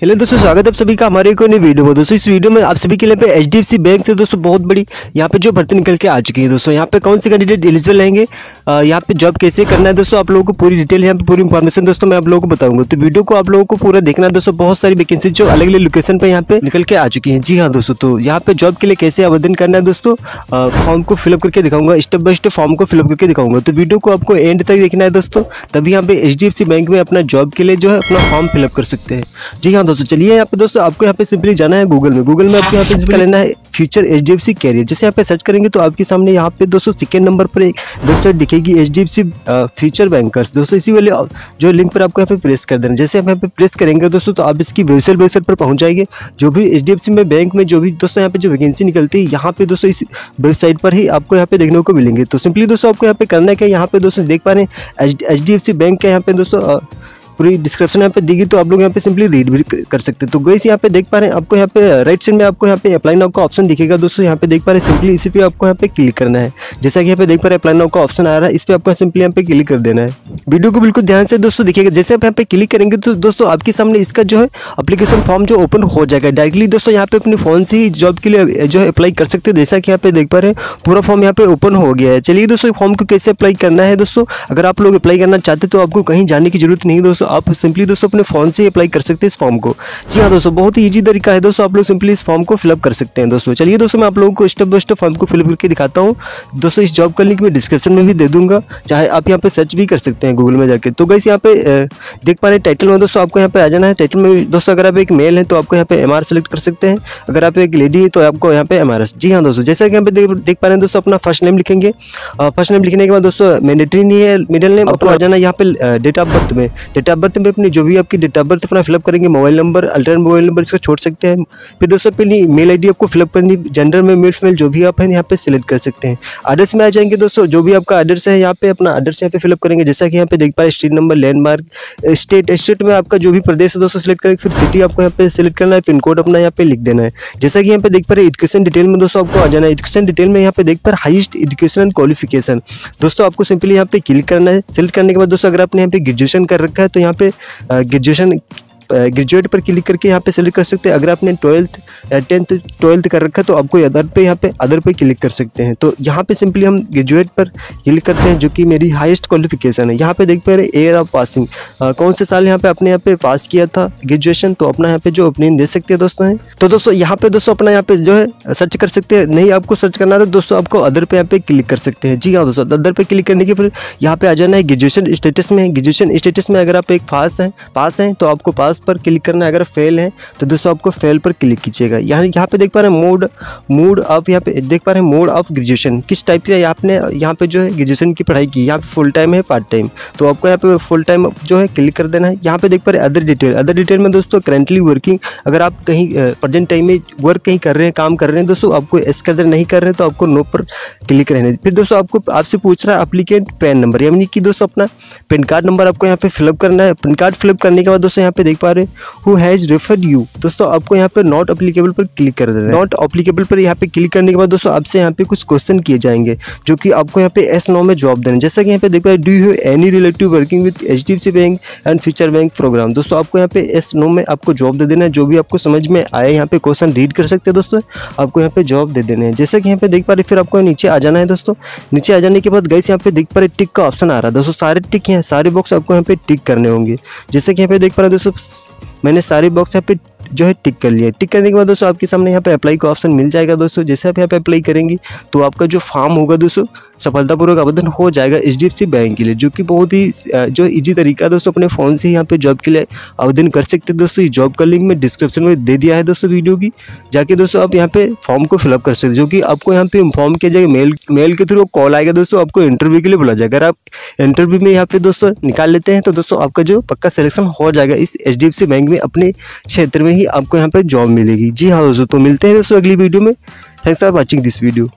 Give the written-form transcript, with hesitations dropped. Hello दोस्तों, स्वागत है आप सभी का हमारे एक नई वीडियो में। दोस्तों इस वीडियो में आप सभी के लिए पे एचडीएफसी बैंक से दोस्तों बहुत बड़ी यहाँ पे जो भर्ती निकल के आ चुकी है। दोस्तों यहाँ पे कौन से कैंडिडेट एलिजिबल रहेंगे, यहाँ पे जॉब कैसे करना है दोस्तों, आप लोगों को पूरी डिटेल यहाँ पे पूरी इन्फॉर्मेशन दोस्तों मैं आप लोगों को बताऊंगा। तो वीडियो को आप लोगों को पूरा देखना है दोस्तों। बहुत सारी वैकेंसी जो अलग अलग लोकेशन पर यहाँ पे निकल के आ चुकी है। जी हाँ दोस्तों, तो यहाँ पे जॉब के लिए कैसे आवेदन करना है दोस्तों, फॉर्म को फिलअप करके दिखाऊंगा, स्टेप बाय स्टेप फॉर्म को फिलअप करके दिखाऊंगा। तो वीडियो को आपको एंड तक देखना है दोस्तों, तभी यहाँ पे एचडीएफसी बैंक में अपना जॉब के लिए जो है अपना फॉर्म फिलअप कर सकते हैं। जी हाँ दोस्तों, चलिए यहाँ पे दोस्तों आपको यहाँ पे सिंपली जाना है गूगल में आपको यहाँ पे सिंपली लेना है फ्यूचर एचडीएफसी कैरियर। जैसे यहाँ पे सर्च करेंगे तो आपके सामने यहाँ पे दोस्तों सेकंड नंबर पर एक वेबसाइट दिखेगी एचडीएफसी फ्यूचर बैंकर्स। दोस्तों इसी वाले जो लिंक पर आपको यहाँ पे प्रेस कर देना। जैसे हम यहाँ पे प्रेस करेंगे दोस्तों तो आप इसकी वेबसाइट पर पहुंच जाएंगे। जो भी एचडीएफसी में बैंक में जो भी दोस्तों यहाँ पे जो वैकेंसी निकलती है यहाँ पे दोस्तों इस वेबसाइट पर ही आपको यहाँ पे देखने को मिलेंगे। तो सिंपली दोस्तों आपको यहाँ पे करना है कि यहाँ पे दोस्तों देख पा रहे हैं एचडीएफसी बैंक का यहाँ पे दोस्तों पूरी डिस्क्रिप्शन यहाँ पे देगी, तो आप लोग यहाँ पे सिंपली रीड भी कर सकते हैं। तो गाइस यहाँ पे देख पा रहे हैं आपको यहाँ पे राइट साइड में आपको यहाँ पे अप्लाई नाउ का ऑप्शन दिखेगा दोस्तों। यहाँ पे देख पा रहे हैं सिंपली इसी पे आपको यहाँ पे क्लिक करना है। जैसा कि यहाँ पे देख पा रहे हैं अप्लाई नाउ का ऑप्शन आ रहा है, इस पर आपको सिंपली यहाँ पे क्लिक कर देना है। वीडियो को बिल्कुल ध्यान से दोस्तों देखिएगा। जैसे आप यहाँ पे क्लिक करेंगे तो दोस्तों आपके सामने इसका जो है एप्लीकेशन फॉर्म जो ओपन हो जाएगा। डायरेक्टली दोस्तों यहाँ पे अपने फ़ोन से ही जॉब के लिए जो है अप्लाई कर सकते हैं। जैसा कि यहाँ पे देख पा रहे हैं पूरा फॉर्म यहाँ पे ओपन हो गया है। चलिए दोस्तों फॉर्म को कैसे अप्लाई करना है दोस्तों, अगर आप लोग अप्लाई करना चाहते तो आपको कहीं जाने की जरूरत नहीं दोस्तों, आप सिंपली दोस्तों अपने फ़ोन से अप्लाई कर सकते हैं इस फॉर्म को। जी हाँ दोस्तों, बहुत ही ईजी तरीका है दोस्तों, आप लोग सिंपली इस फॉर्म को फिलअप कर सकते हैं दोस्तों। चलिए दोस्तों मैं आप लोगों को स्टेप बाय स्टेप फॉर्म को फिलअप करके दिखाता हूँ। दोस्तों इस जॉब का लिंक मैं डिस्क्रिप्शन में भी दे दूंगा, चाहे आप यहाँ पे सर्च भी कर सकते हैं गूगल में जाकर। तो गाइस यहाँ पे देख पा रहे हैं टाइटल में दोस्तों आपको यहाँ पे आ जाना है। टाइटल में दोस्तों अगर आप एक मेल है तो आपको यहाँ पे एमआर सेलेक्ट कर सकते हैं, अगर आप एक लेडी है तो आपको यहाँ पे एमआरएस। जी हाँ दोस्तों, जैसा कि यहाँ पे देख पा रहे हैं दोस्तों अपना फर्स्ट नेम लिखेंगे। फर्स्ट नेम लिखने के बाद दोस्तों मैंडेटरी नहीं है मिडिल नेम, आपको आ जाना है यहाँ पे डेट ऑफ बर्थ में। डेट ऑफ बर्थ में अपनी जो भी आपकी डेट ऑफ बर्थ अपना फिलअप करेंगे, mobile number alternate mobile number इसका छोड़ सकते हैं। फिर दोस्तों अपनी मेल आईडी आपको फिलअप करनी, जेंडर में मेल फीमेल जो भी आप हैं यहाँ पे सिलेक्ट कर सकते हैं। एड्रेस में आ जाएंगे दोस्तों, जो भी आपका एड्रेस है यहाँ पे अपना एड्रेस यहाँ पे फिलअप करेंगे। जैसा कि यहाँ पे देख पा रहे स्ट्रीट नंबर लैंडमार्क स्टेट में आपका जो भी प्रदेश है दोस्तों सिलेक्ट करेंगे। फिर सिटी आपको यहाँ पे सिलेक्ट करना है, पिन कोड अपना यहाँ पे लिख देना है। जैसा कि यहाँ पे देख पा रहे एजुकेशन डिटेल में दोस्तों आपको आ जाना है। एजुकेशन डिटेल में यहाँ पे देख पा रहे हाईएस्ट एजुकेशन एंड क्वालिफिकेशन दोस्तों आपको सिंपली यहाँ पे क्लिक करना है। सिलेक्ट करने के बाद दोस्तों अगर आपने यहाँ पे ग्रेजुएशन कर रखा है तो यहाँ पे ग्रेजुएट पर क्लिक करके यहाँ पे सेलेक्ट कर सकते हैं। अगर आपने टेंथ कर रखा है तो आपको अदर पे क्लिक कर सकते हैं। तो यहाँ पे सिंपली हम ग्रेजुएट पर क्लिक करते हैं जो कि मेरी हाईएस्ट क्वालिफिकेशन है। यहाँ पे देख पा रहे ईयर ऑफ पासिंग, कौन से साल यहाँ पे अपने यहाँ पे पास किया था ग्रेजुएशन, तो अपना यहाँ पे जो ओपिनियन दे सकते हैं दोस्तों हैं। तो दोस्तों यहाँ पे दोस्तों अपना यहाँ पे जो है सर्च कर सकते हैं, नहीं आपको सर्च करना था दोस्तों आपको अदर पे यहाँ पे क्लिक कर सकते हैं। जी हाँ दोस्तों, अदर पे क्लिक करने के फिर यहाँ पे आ जाना है ग्रेजुएशन स्टेटस में। ग्रेजुएशन स्टेटस में अगर आप एक पास हैं तो आपको पास पर क्लिक करना है, अगर फेल है तो दोस्तों आपको फेल पर क्लिक कीजिएगा। यहाँ पे देख पा रहे हैं मोड ऑफ, यहाँ पे देख पा रहे हैं मोड ऑफ ग्रेजुएशन किस टाइप की आपने यहाँ पे जो है ग्रेजुएशन की पढ़ाई की। यहाँ पे फुल टाइम है पार्ट टाइम, तो आपको यहाँ पे फुल टाइम जो है क्लिक कर देना है। यहाँ पे देख पा रहे हैं अदर डिटेल में दोस्तों करंटली वर्किंग, अगर आप कहीं प्रेजेंट टाइम में वर्क कहीं कर रहे हैं काम कर रहे हैं दोस्तों आपको एस कर देना, नहीं कर रहे हैं तो आपको नो पर क्लिक रहने। फिर दोस्तों आपको आपसे पूछ रहा है एप्लीकेंट पैन नंबर, यानी कि दोस्तों अपना पैन कार्ड नंबर आपको यहाँ पे फिलअप करना है। पैन कार्ड फिलअप करने के बाद दोस्तों यहाँ पे देख पा रहे हु हैज रेफर्ड यू दोस्तों आपको यहाँ पे नॉट एप्लीकेबल पर क्लिक कर देना है। नॉट एप्लीकेबल पर यहाँ पे क्लिक करने के बाद दोस्तों आपसे यहाँ पे कुछ क्वेश्चन किए जाएंगे जो कि आपको यहाँ पे एस नो में जवाब देना है। जैसा कि यहाँ पे देख पा रहे do you have any relative working with HDFC bank and future bank program दोस्तों आपको यहाँ पे एस नो में आपको जॉब दे देना है। जो भी आपको समझ में आए यहाँ पे क्वेश्चन रीड कर सकते हैं दोस्तों, आपको यहाँ पे जॉब दे देने हैं। जैसा कि यहाँ पे देख पा रहे फिर आपको नीचे आ जाना है दोस्तों। नीचे आ जाने के बाद गाइस यहाँ पे देख पा रहे टिक का ऑप्शन आ रहा है दोस्तों, सारे टिक हैं सारे बॉक्स आपको यहाँ पे टिक करने होंगे। जैसे कि यहाँ पे देख पा रहे दोस्तों मैंने सारे बॉक्स यहाँ पे जो है टिक कर लिया। टिक करने के बाद दोस्तों आपके सामने यहाँ पे अप्लाई का ऑप्शन मिल जाएगा दोस्तों। जैसे आप यहाँ पे अप्लाई करेंगे तो आपका जो फॉर्म होगा दोस्तों सफलतापूर्वक आवेदन हो जाएगा एचडीएफसी बैंक के लिए, जो कि बहुत ही जो इजी तरीका है दोस्तों। अपने फ़ोन से यहाँ पे जॉब के लिए आवेदन कर सकते हैं दोस्तों। ये जॉब का लिंक मैं डिस्क्रिप्शन में दे दिया है दोस्तों, वीडियो की जाके दोस्तों आप यहाँ पे फॉर्म को फिलअप कर सकते हैं। जो कि आपको यहाँ पे इन्फॉर्म किया जाएगा, मेल के थ्रू कॉल आएगा दोस्तों, आपको इंटरव्यू के लिए बुला जाएगा। अगर आप इंटरव्यू में यहाँ पे दोस्तों निकाल लेते हैं तो दोस्तों आपका जो पक्का सिलेक्शन हो जाएगा इस एचडीएफसी बैंक में, अपने क्षेत्र में ही आपको यहाँ पे जॉब मिलेगी। जी हाँ दोस्तों, तो मिलते हैं दोस्तों अगली वीडियो में। Thanks for watching this video.